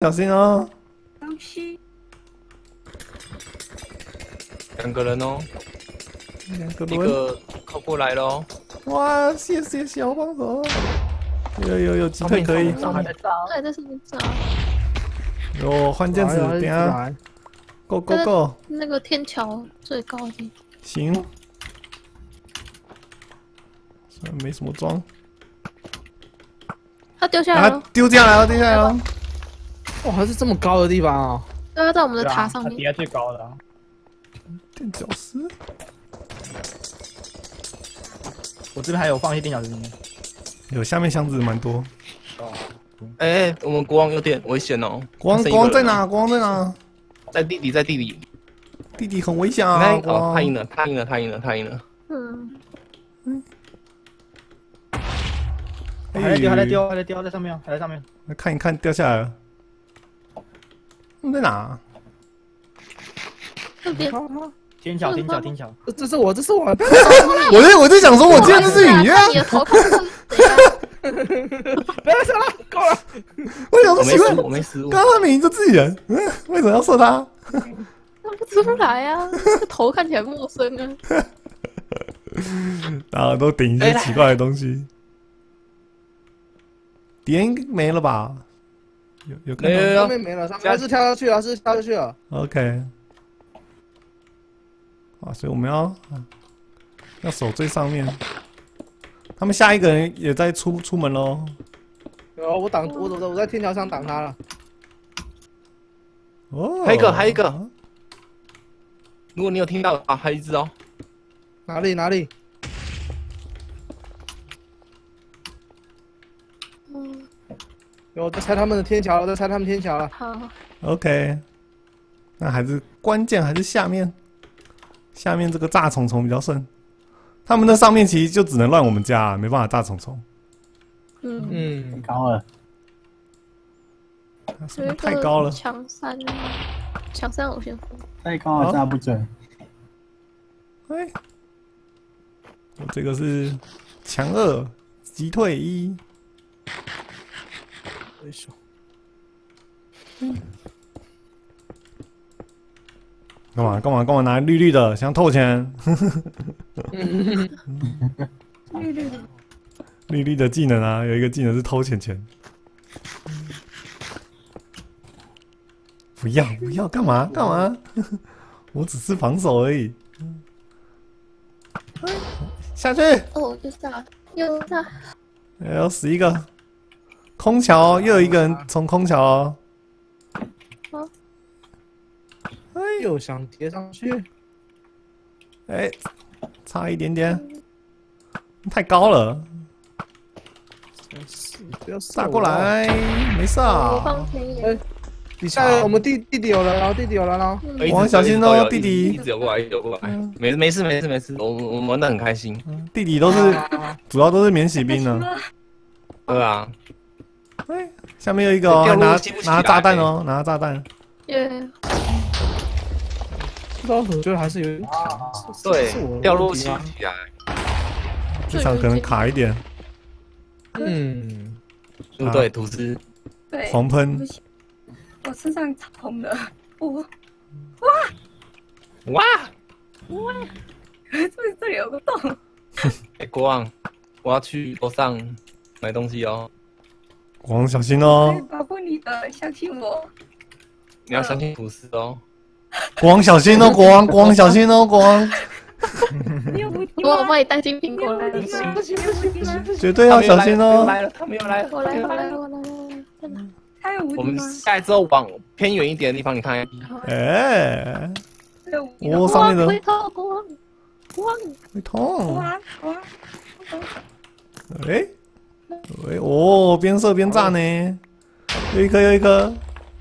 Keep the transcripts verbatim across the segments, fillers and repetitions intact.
小心哦！东西。两个人哦。两个轮。一个靠过来喽。哇，谢谢小帮手。有有有，击退可以。他还在找，他还在上面找。哟，换剑子，等下。Go go go！ 那个天桥最高的地方。行。虽然没什么装。 他丢下来了，丢下来了，丢下来了！哇，还是这么高的地方啊！对啊，在我们的塔上面。底下最高的。垫脚石。我这边还有放一些垫脚石。有，下面箱子蛮多。哦。哎，我们国王有点危险哦。国王，国王在哪？国王在哪？在地底，在地底。地底很危险啊！哦，他赢了，他赢了，他赢了，他赢了。嗯。嗯。 还在丢，还在丢，还在丢，在上面，还在上面。来看一看，掉下来了。在哪？这边。天桥，天桥，天桥。这是我，这是我。我在，我在想说，我竟然是雨月。你的头看是谁啊？不要射了，够了。我想说奇怪，我没失误。刚刚明明是自己人，为什么要射他？看不出来啊，这头看起来陌生啊。大家都顶一些奇怪的东西。 敌人没了吧？有有看到上面没了，上面还是跳下去了，是跳下去了。OK。啊，所以我们要要守最上面。他们下一个人也在出出门喽。有、哦，我挡我我我在天桥上挡他了。哦，还有一个，还有一个。如果你有听到的话，还有一只哦。哪里哪里？ 我在拆他们的天桥了，在拆他们天桥了。好 ，OK， 那还是关键还是下面，下面这个炸虫虫比较顺。他们那上面其实就只能乱我们家，没办法炸虫虫。嗯嗯，很高了，是不是太高了？强三，强三我先说。太高了，炸不准。哎，我这个是强二，击退一。 对手，嗯，干嘛干嘛干嘛拿绿绿的，想偷钱？绿绿的，绿绿的技能啊，有一个技能是偷钱钱。不要不要，干嘛干嘛？我只是防守而已。下去。哦，就炸，又炸。还有十一个。 空桥、哦、又有一个人从空桥、哦，啊！哎呦，想叠上去，哎、欸，差一点点，太高了，真是不要炸过来，没事啊。哎、欸，底下我们弟弟弟有人了，弟弟有人了，我小心哦，弟弟。一直游过来，一直游过来，嗯、没没事没事没事，我我玩得很开心。嗯、弟弟都是主要都是免洗兵呢，对啊。 哎，下面有一个哦，拿拿炸弹哦，拿炸弹。耶！老虎觉得还是有点卡，对，掉落起来。这场可能卡一点。嗯，不对，土司。对。狂喷。我身上红了，我哇哇哇！这这里有个洞。哎，国王，我要去楼上买东西哦。 国王小心哦！保护你的，相信我。你要相信厨师哦。国王小心哦，国王，国王小心哦，国王。国王，我帮你带金苹果来。不行不行不行！绝对要小心哦！来了，他没有来了。我来我来我来我来！在哪？他有无敌吗？我们下来之后往偏远一点的地方，你看。哎。我上面的。会痛，国王。国王。会痛。国王，国王。哎。 哎哦，边射边炸呢，又一颗又一颗，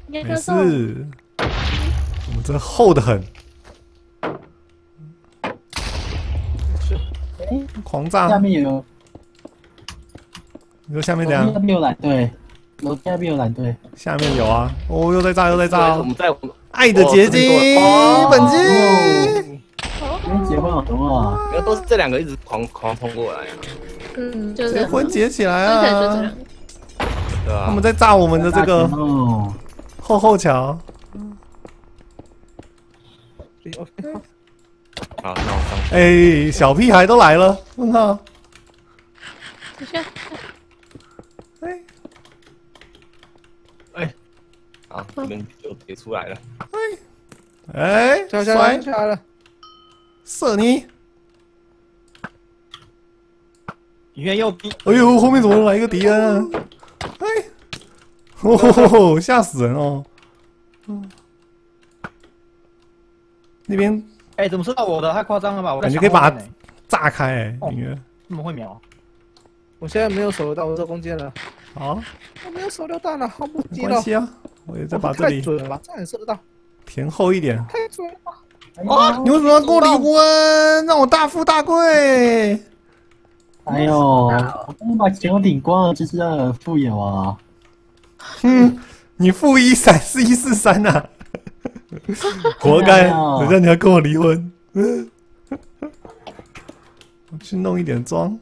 没事，我们这厚的很，狂炸。下面有，你说下面怎样？下面有蓝队，楼下面有蓝队，下面有啊，哦，又在炸又在炸，我们在爱的结晶，本金，结婚好多啊，然后都是这两个一直狂狂冲过来。 嗯，就是结婚结起来啊！对啊，他们在炸我们的这个，后后桥。嗯。好，那我上去。哎，小屁孩都来了，我靠！你去。哎。哎。好，我们就给出来了。哎。哎，摔下来了。射你！ 你看要逼！哎呦，后面怎么来一个敌人？哎，哦吼吼，吓死人哦！嗯，那边哎，怎么射到我的？太夸张了吧！我感觉可以把它炸开哎！音乐那么会瞄，我现在没有手榴弹，我射弓箭了。啊！我没有手榴弹了，好不急了。没关系啊，我也在把这里。太准了吧！这样也射得到。填后一点。太准了！啊！你为什么要给我离婚？让我大富大贵！ 哎呦，我刚刚把钱都领光了，就是要敷衍我。嗯，你负一三四一四三呐，活该！等下你要跟我离婚。我去弄一点妆。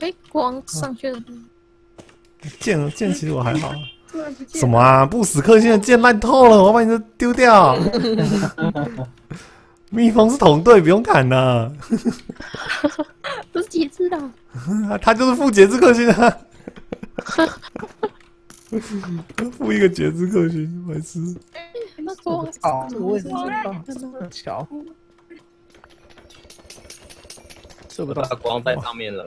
哎，光上去了。剑剑其实我还好。什么啊？不死克星的剑烂透了，我要把你这丢掉。蜜蜂是同队，不用砍了。不是节制的，他就是负节制克星啊！负一个节制克星，白痴！那说好，我也是这巧，射不到，光在上面了。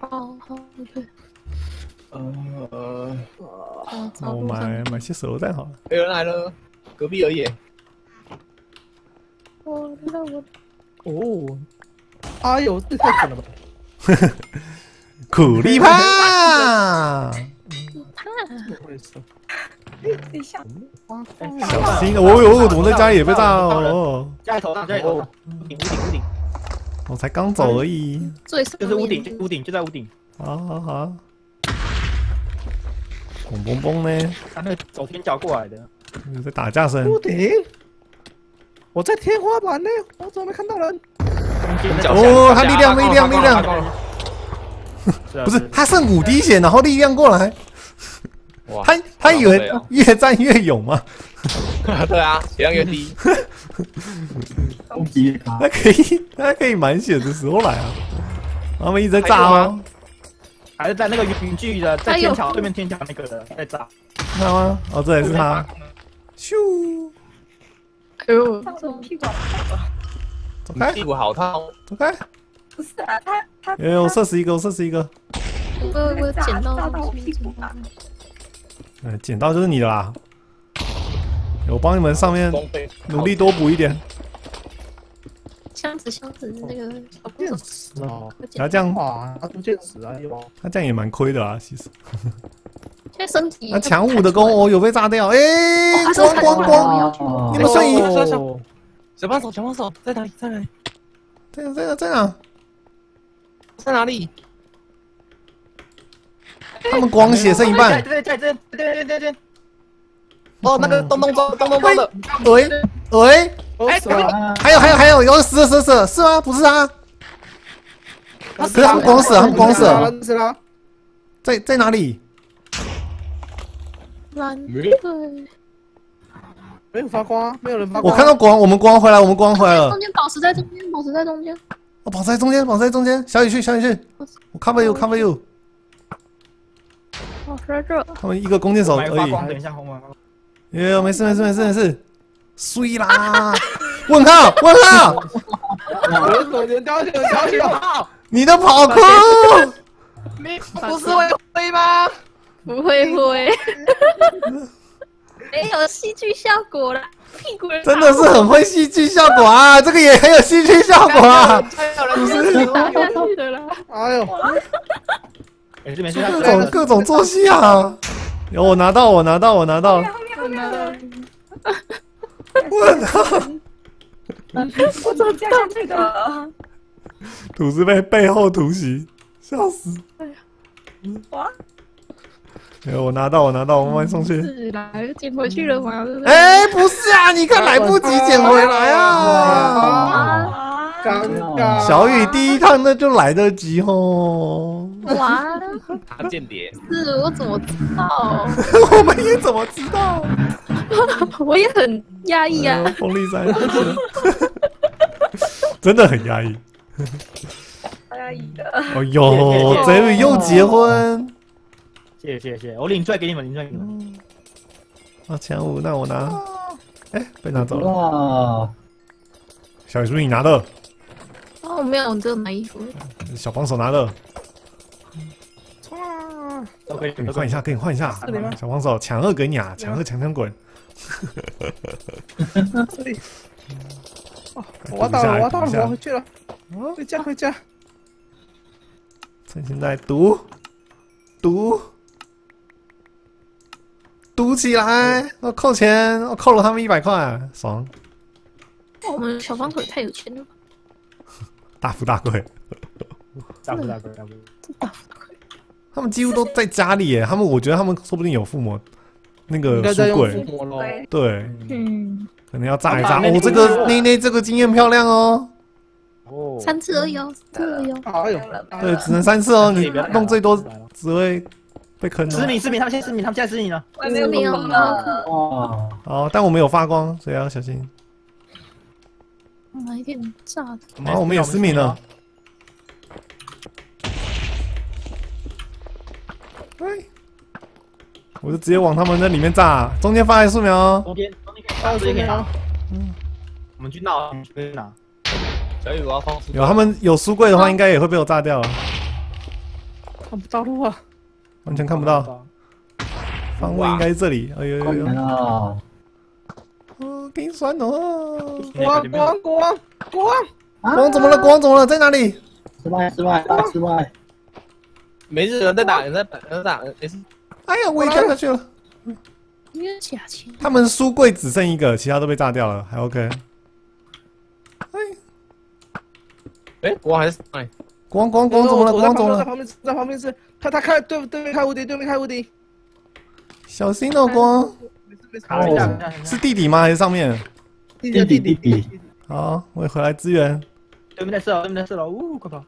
哦，好，对。呃，那我买买些手榴弹好了。有人来了，隔壁而已。 我知道我哦，哎呦，这太狠了吧！苦力怕，小心！我有，我怎么在家里也被炸了？家里头上，家里头上，屋顶，屋顶，我才刚走而已。最就是屋顶，屋顶就在屋顶。好好好，嘣嘣嘣呢？他那个走天桥过来的，有在打架声。屋顶。 我在天花板呢，我怎么没看到人？哦，他力量，力量，力量！不是，他剩五滴血，然后力量过来。他他以为越战越勇吗？对啊，血量越低。攻击他！他可以，他可以满血的时候来啊！他们一直在炸吗？还是在那个云聚的，在天桥对面天桥那个的在炸。看到吗？哦，这也是他。咻！ 哎呦！到我屁股好烫！走开！屁股好烫！走开！不是啊，他他哎呦，射死一个，我射死一个！我我剪刀扎到我屁股了！哎，剪刀就是你的啦！我帮你们上面努力多补一点。箱子箱子那个小电池哦，他这样哇，他出电池啊！他这样也蛮亏的啊，其实。 在身体。那强武的弓哦，有被炸掉，哎，光光光！你们瞬移，小帮手，小帮手，在哪里？在哪里？在哪？在哪？在哪？在哪里？他们光血剩一半。对对对对对对。哦，那个咚咚咚咚咚咚的，喂喂，哎，还有还有还有，有死死死，是吗？不是啊。他死了，他们光死，他们光死了。在在哪里？ 没有发光啊，没有人发光。我看到光，我们光回来，我们光回来了。中间宝石在中间，宝石在中间。哦，宝石在中间，宝石在中间。小雨去，小雨去。我 cover you， cover you。哦，在这。他们一个弓箭手而已。等一下，红丸。耶，没事没事没事没事。碎啦！问号问号！我的手榴弹掉下去了。你的跑酷。你不是会飞吗？ 不会挥，没有戏剧效果啦，屁股人真的是很会戏剧效果啊！这个也很有戏剧效果啊！不是打下去的啦！哎呦，没事没事，各种各种做戏啊！有我拿到，我拿到，我拿到，我拿到！我操！我怎么加上这个？土司被背后突袭，笑死！哇！ 哎，我拿到，我拿到，我慢慢送去。是啦，捡回去了嘛，对不对？哎，不是啊，你看来不及捡回来啊！尴尬。小雨第一趟那就来得及哦。哇，他间谍。是我怎么知道？我们也怎么知道？我也很压抑啊。风力在，真的很压抑。好压抑的。哎呦 ，Jerry 又结婚。谢谢谢谢，我领钻给你们，领钻给你们。啊，前五，那我拿。 哎、欸，被拿走了！哇，小雨是不是你拿的？哦，没有，我只有拿衣服。小帮手拿的。给你换一下，给你换一下。小帮手，抢二给你啊！抢二，抢抢滚！这里。我挖到了，挖到了，我回去了。回家，回家。趁现在读，读。 赌起来！我扣钱，我扣了他们一百块，爽！我们小帮手也太有钱了吧！大富大贵，大富大贵，大富大贵！他们几乎都在家里耶，他们我觉得他们说不定有附魔，那个书柜，对，嗯，可能要炸一炸。哦，这个内内这个经验漂亮哦，哦，三次而已哦，三次而已哦，哎呦，对，只能三次哦，你弄最多只会。 被坑了！失明，失明，他们现在失明，他们现在失明了。失明了！哦，好，但我们有发光，所以要小心。来一点炸的。然后我们有失明了。对，我就直接往他们那里面炸，中间放一素描。中间，中间可以打，中间可以打。嗯，我们去闹，可以打。小雨，我要放。有他们有书柜的话，应该也会被我炸掉。看不到路啊！ 完全看不到，方位应该是这里。哎呦呦呦！哦，给你酸哦！光光光光光怎么了？光怎么了？在哪里？失败失败失败！没事，人在打，人在打，人在打，没事。哎呀，我也掉下去了。冤假钱。他们书柜只剩一个，其他都被炸掉了，还 OK。哎，哎，我还是哎。 光光光怎么了？光怎么了？在旁边，在旁边是，他他开对对面开无敌，对面开无敌。小心哦，光！是弟弟吗？还是上面？弟弟弟弟。好，我也回来支援。对面在射，对面在射了，呜，快跑！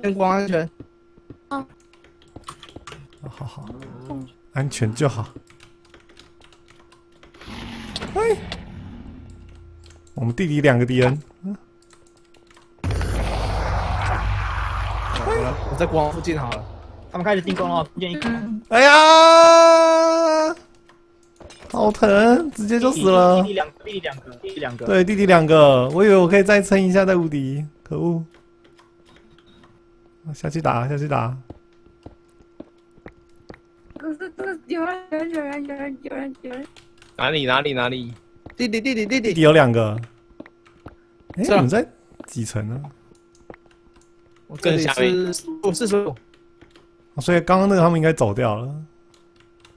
先光安全。啊。好好，安全就好。喂，我们弟弟两个敌人。 我在国王附近好了，他们开始进攻了，愿意。哎呀，好疼，直接就死了。弟弟两个，弟弟两个，弟弟两个。对，弟弟两个，我以为我可以再撑一下再无敌，可恶！下去打，下去打。可是这有人，有人，有人，有人，有人，有人。哪里？哪里？哪里？弟弟，弟弟，弟弟，弟弟有两个。哎，我们在几层呢？ 我这里是五四十五，所以刚刚那个他们应该走掉了。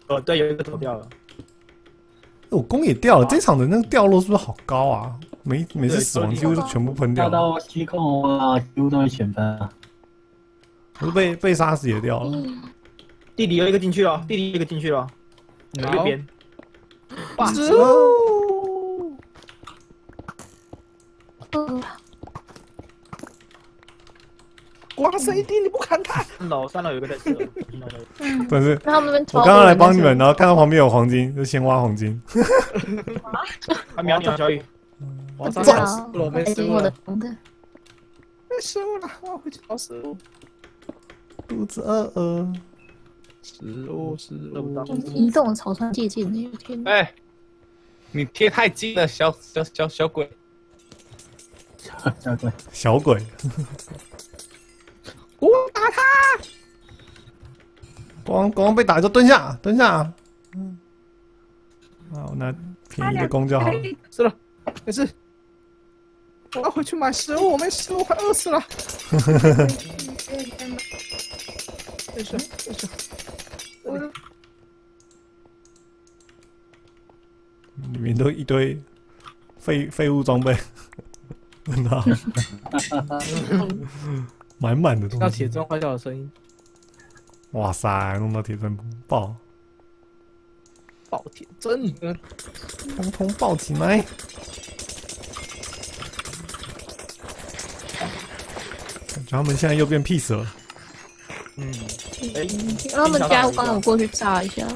哦，对，有一个走掉了。我弓也掉了，这场的那个掉落是不是好高啊？每每次死亡几乎就全部喷掉。掉到失控啊，几乎都会全喷啊。我是被被杀死也掉了。弟弟有一个进去了，弟弟一个进去了，你们右边。哇！嗯。 光是一滴，你不砍他？三楼，三楼有一个在吃。但是，我刚刚来帮你们，然后看到旁边有黄金，就先挖黄金。啊！秒秒小雨，我上四楼没食物了，没食物了，我回去找食物。肚子饿饿，食物食物。移动草船借箭，我天！哎，你贴太近了，小小小小鬼，小鬼，小鬼。 我打他！光光被打就蹲下，蹲下。嗯，啊，我拿便宜的弓就好了。是了，没事。我要回去买食物，我没食物，快饿死了。没事没事。我里面都一堆废废物装备，真的。满满的东西，到铁砖坏掉的声音。哇塞，弄到铁砖爆！爆铁砖，通通爆起来！然后他们现在又变 peace 了。嗯，哎、欸，他们家我刚好过去炸一下。